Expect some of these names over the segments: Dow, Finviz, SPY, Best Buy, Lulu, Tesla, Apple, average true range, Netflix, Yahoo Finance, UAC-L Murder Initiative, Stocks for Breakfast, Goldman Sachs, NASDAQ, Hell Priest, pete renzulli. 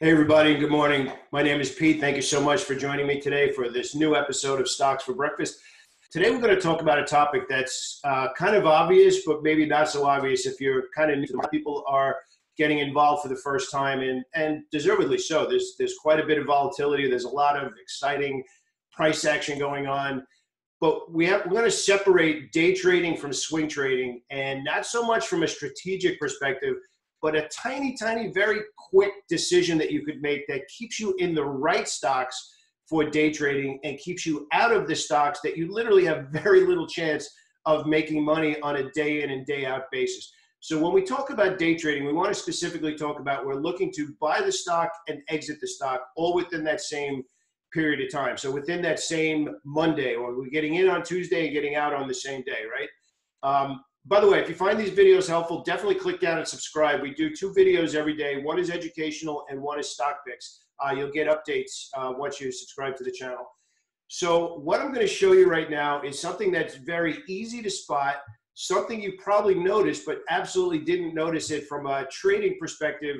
Hey everybody, good morning. My name is Pete. Thank you so much for joining me today for this new episode of Stocks for Breakfast. Today we're going to talk about a topic that's kind of obvious, but maybe not so obvious if you're kind of new. People are getting involved for the first time, and deservedly so. There's quite a bit of volatility. There's a lot of exciting price action going on, but we're going to separate day trading from swing trading, and not so much from a strategic perspective, but a tiny, tiny, very quick decision that you could make that keeps you in the right stocks for day trading and keeps you out of the stocks that you literally have very little chance of making money on a day in and day out basis. So when we talk about day trading, we want to specifically talk about we're looking to buy the stock and exit the stock all within that same period of time. So within that same Monday, or we're getting in on Tuesday and getting out on the same day, right? By the way, if you find these videos helpful, definitely click down and subscribe. We do two videos every day. One is educational and one is stock picks. You'll get updates once you subscribe to the channel. So what I'm going to show you right now is something that's very easy to spot, something you probably noticed, but absolutely didn't notice it from a trading perspective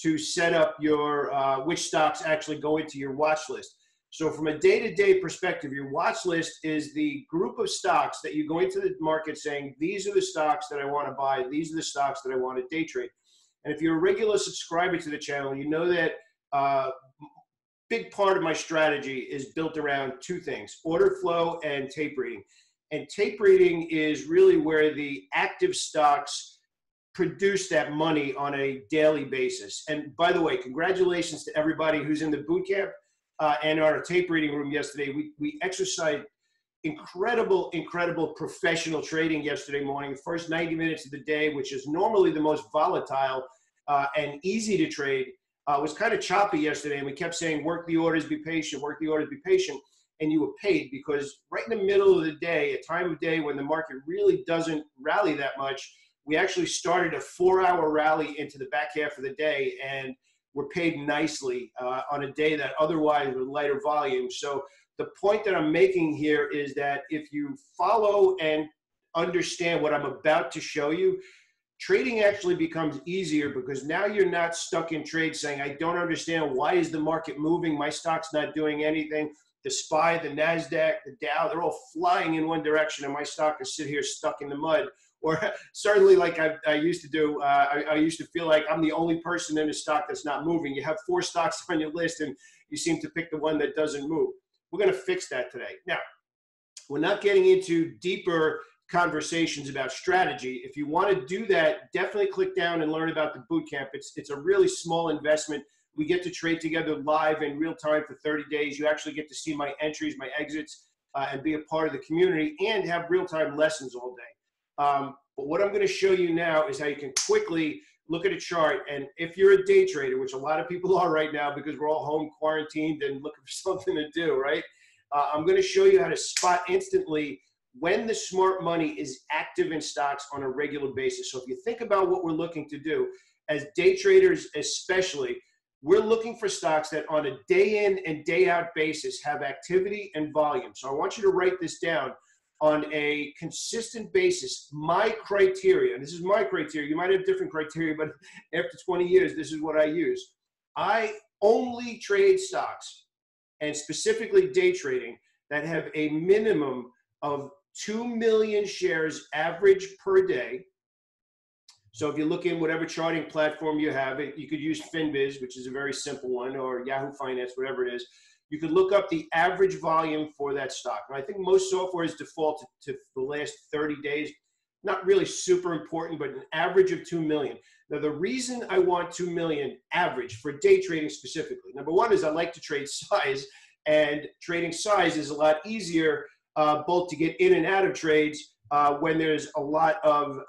to set up your which stocks actually go into your watch list. So from a day-to-day perspective, your watch list is the group of stocks that you go into the market saying, these are the stocks that I want to buy. These are the stocks that I want to day trade. And if you're a regular subscriber to the channel, you know that big part of my strategy is built around two things, order flow and tape reading. And tape reading is really where the active stocks produce that money on a daily basis. And by the way, congratulations to everybody who's in the boot camp. And our tape reading room yesterday, we exercised incredible professional trading yesterday morning. The first 90 minutes of the day, which is normally the most volatile and easy to trade, was kind of choppy yesterday. And we kept saying, work the orders, be patient, work the orders, be patient. And you were paid because right in the middle of the day, a time of day when the market really doesn't rally that much, we actually started a 4-hour rally into the back half of the day. And we're paid nicely on a day that otherwise with lighter volume. So the point that I'm making here is that if you follow and understand what I'm about to show you, trading actually becomes easier because now you're not stuck in trade saying, I don't understand, why is the market moving? My stock's not doing anything. The SPY, the NASDAQ, the Dow, they're all flying in one direction and my stock is sitting here stuck in the mud. Or certainly like I used to do, I used to feel like I'm the only person in a stock that's not moving. You have four stocks on your list and you seem to pick the one that doesn't move. We're going to fix that today. Now, we're not getting into deeper conversations about strategy. If you want to do that, definitely click down and learn about the boot camp. It's a really small investment. We get to trade together live in real time for 30 days. You actually get to see my entries, my exits, and be a part of the community and have real-time lessons all day. But what I'm going to show you now is how you can quickly look at a chart. And if you're a day trader, which a lot of people are right now because we're all home quarantined and looking for something to do, right? I'm going to show you how to spot instantly when the smart money is active in stocks on a regular basis. So if you think about what we're looking to do, as day traders especially, we're looking for stocks that on a day in and day out basis have activity and volume. So I want you to write this down. On a consistent basis, my criteria, and this is my criteria, you might have different criteria, but after 20 years, this is what I use. I only trade stocks, and specifically day trading, that have a minimum of 2 million shares average per day. So if you look in whatever charting platform you have, you could use Finviz, which is a very simple one, or Yahoo Finance, whatever it is. You could look up the average volume for that stock. And I think most software is defaulted to the last 30 days. Not really super important, but an average of 2 million. Now, the reason I want 2 million average for day trading specifically, number one is I like to trade size, and trading size is a lot easier both to get in and out of trades when there's a lot of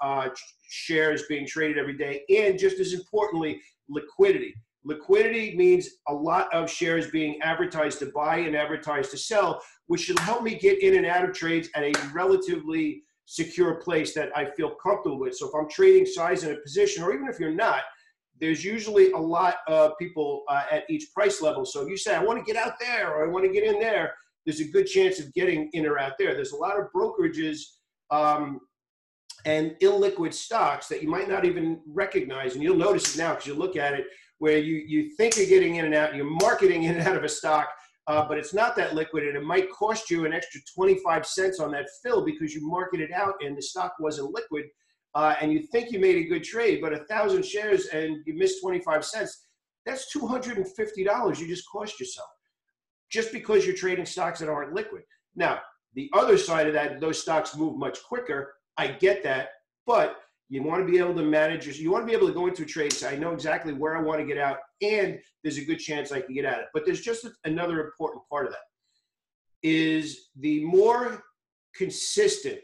shares being traded every day, and just as importantly, liquidity. Liquidity means a lot of shares being advertised to buy and advertised to sell, which should help me get in and out of trades at a relatively secure place that I feel comfortable with. So if I'm trading size in a position, or even if you're not, there's usually a lot of people at each price level. So if you say, I want to get out there, or I want to get in there, there's a good chance of getting in or out there. There's a lot of brokerages and illiquid stocks that you might not even recognize. And you'll notice it now because you look at it, where you think you're getting in and out, you're marketing in and out of a stock, but it's not that liquid, and it might cost you an extra 25 cents on that fill because you marketed out and the stock wasn't liquid, and you think you made a good trade, but 1,000 shares and you missed 25 cents, that's $250 you just cost yourself just because you're trading stocks that aren't liquid. Now, the other side of that, those stocks move much quicker. I get that, but you want to be able to manage, you want to be able to go into a trade, so I know exactly where I want to get out, and there's a good chance I can get at it. But there's just another important part of that, is the more consistent,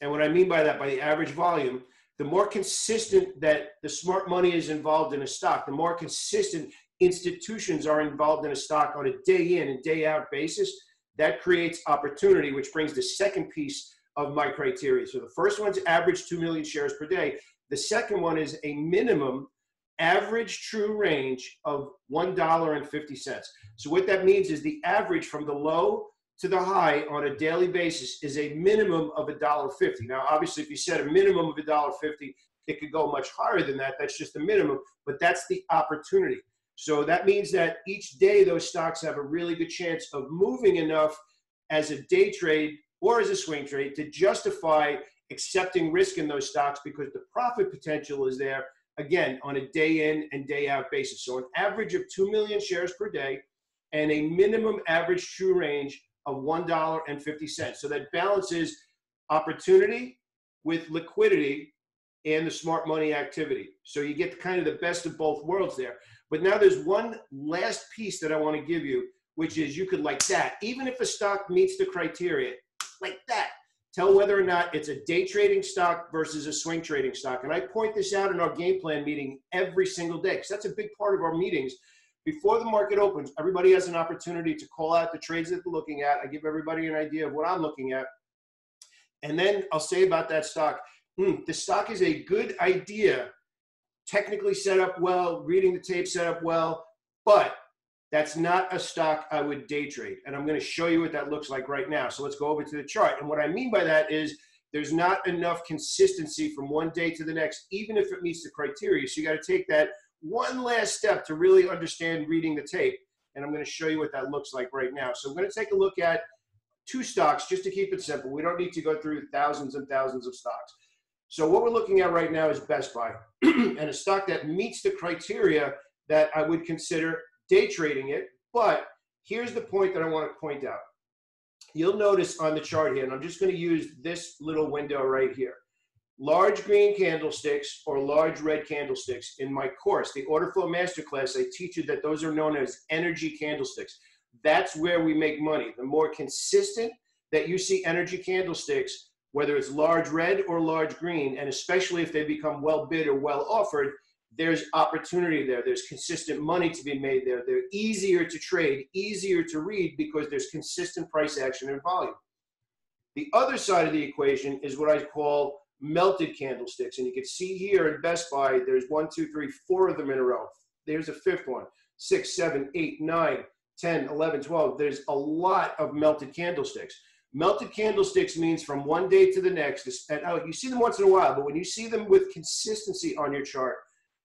and what I mean by that, by the average volume, the more consistent that the smart money is involved in a stock, the more consistent institutions are involved in a stock on a day in and day out basis, that creates opportunity, which brings the second piece of my criteria. So the first one's average 2 million shares per day. The second one is a minimum average true range of $1.50. So what that means is the average from the low to the high on a daily basis is a minimum of $1.50. Now, obviously, if you set a minimum of $1.50, it could go much higher than that. That's just the minimum, but that's the opportunity. So that means that each day those stocks have a really good chance of moving enough as a day trade or as a swing trade to justify accepting risk in those stocks because the profit potential is there, again, on a day in and day out basis. So an average of 2 million shares per day and a minimum average true range of $1.50. So that balances opportunity with liquidity and the smart money activity. So you get kind of the best of both worlds there. But now there's one last piece that I want to give you, which is you could like that, even if a stock meets the criteria, like that, tell whether or not it's a day trading stock versus a swing trading stock. And I point this out in our game plan meeting every single day, because that's a big part of our meetings. Before the market opens, everybody has an opportunity to call out the trades that they're looking at. I give everybody an idea of what I'm looking at. And then I'll say about that stock, the stock is a good idea, technically set up well, reading the tape set up well, but that's not a stock I would day trade. And I'm going to show you what that looks like right now. So let's go over to the chart. And what I mean by that is there's not enough consistency from one day to the next, even if it meets the criteria. So you got to take that one last step to really understand reading the tape. And I'm going to show you what that looks like right now. So I'm going to take a look at two stocks just to keep it simple. We don't need to go through thousands and thousands of stocks. So what we're looking at right now is Best Buy and a stock that meets the criteria that I would consider day trading it. But here's the point that I want to point out. You'll notice on the chart here, and I'm just going to use this little window right here, large green candlesticks or large red candlesticks. In my course, the Order Flow Masterclass, I teach you that those are known as energy candlesticks. That's where we make money. The more consistent that you see energy candlesticks, whether it's large red or large green, and especially if they become well bid or well offered, there's opportunity there. There's consistent money to be made there. They're easier to trade, easier to read because there's consistent price action and volume. The other side of the equation is what I call melted candlesticks. And you can see here in Best Buy, there's 1, 2, 3, 4 of them in a row. There's a fifth one, 6, 7, 8, 9, 10, 11, 12. There's a lot of melted candlesticks. Melted candlesticks means from one day to the next, and you see them once in a while, but when you see them with consistency on your chart,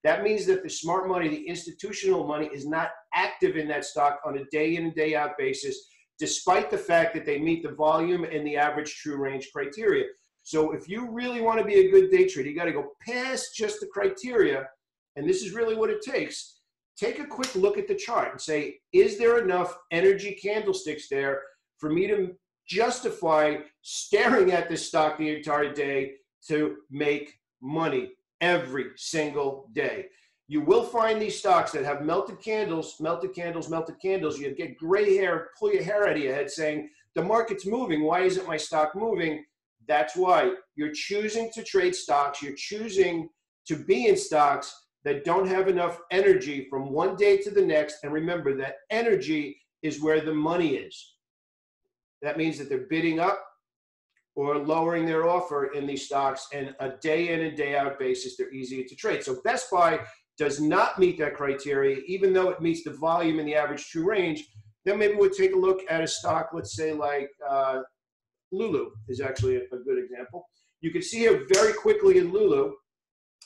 that means that the smart money, the institutional money, is not active in that stock on a day in and day out basis, despite the fact that they meet the volume and the average true range criteria. So if you really want to be a good day trader, you got to go past just the criteria, and this is really what it takes. Take a quick look at the chart and say, is there enough energy candlesticks there for me to justify staring at this stock the entire day to make money? Every single day you will find these stocks that have melted candles, melted candles, melted candles. You get gray hair, pull your hair out of your head saying the market's moving, why isn't my stock moving? That's why you're choosing to trade stocks, you're choosing to be in stocks that don't have enough energy from one day to the next. And remember that energy is where the money is. That means that they're bidding up or lowering their offer in these stocks, and a day in and day out basis, they're easier to trade. So Best Buy does not meet that criteria, even though it meets the volume and the average true range. Then maybe we'll take a look at a stock, let's say like Lulu is actually a good example. You can see here very quickly in Lulu,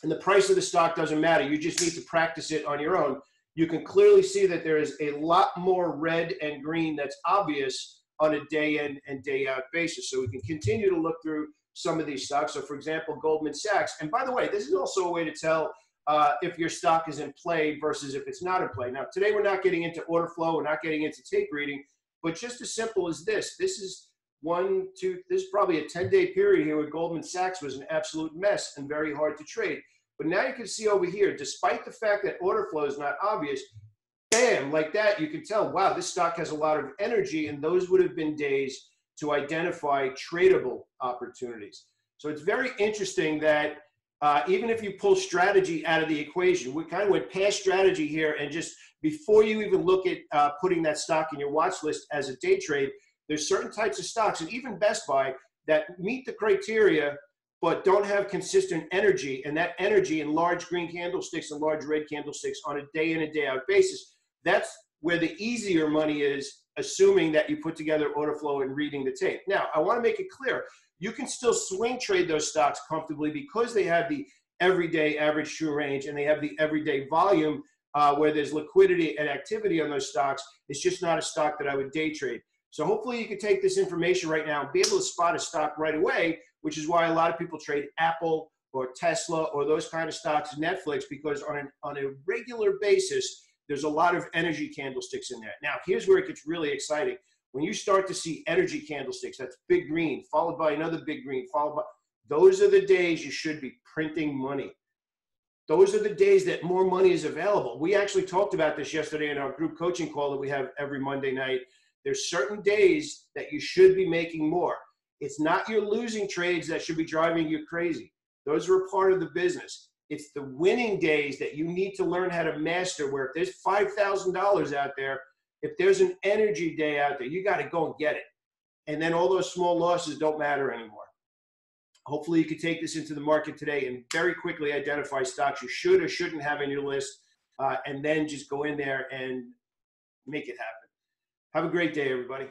and the price of the stock doesn't matter. You just need to practice it on your own. you can clearly see that there is a lot more red and green that's obvious on a day-in and day-out basis. So we can continue to look through some of these stocks. So, for example, Goldman Sachs. And by the way, this is also a way to tell if your stock is in play versus if it's not in play. Now, today we're not getting into order flow. We're not getting into tape reading. But just as simple as this, this is this is probably a 10-day period here where Goldman Sachs was an absolute mess and very hard to trade. But now you can see over here, despite the fact that order flow is not obvious, bam, like that, you can tell, wow, this stock has a lot of energy, and those would have been days to identify tradable opportunities. So it's very interesting that even if you pull strategy out of the equation, we kind of went past strategy here, and just before you even look at putting that stock in your watch list as a day trade, there's certain types of stocks, and even Best Buy, that meet the criteria but don't have consistent energy, and that energy in large green candlesticks and large red candlesticks on a day-in and day-out basis. That's where the easier money is, assuming that you put together order flow and reading the tape. Now, I want to make it clear, you can still swing trade those stocks comfortably because they have the everyday average true range and they have the everyday volume where there's liquidity and activity on those stocks. It's just not a stock that I would day trade. So hopefully you can take this information right now and be able to spot a stock right away, which is why a lot of people trade Apple or Tesla or those kind of stocks, Netflix, because on a regular basis, there's a lot of energy candlesticks in there. Now, here's where it gets really exciting. When you start to see energy candlesticks, that's big green, followed by another big green, followed by, those are the days you should be printing money. Those are the days that more money is available. We actually talked about this yesterday in our group coaching call that we have every Monday night. There's certain days that you should be making more. It's not your losing trades that should be driving you crazy. Those are a part of the business. It's the winning days that you need to learn how to master, where if there's $5,000 out there, if there's an energy day out there, you got to go and get it. And then all those small losses don't matter anymore. Hopefully you can take this into the market today and very quickly identify stocks you should or shouldn't have in your list, and then just go in there and make it happen. Have a great day, everybody.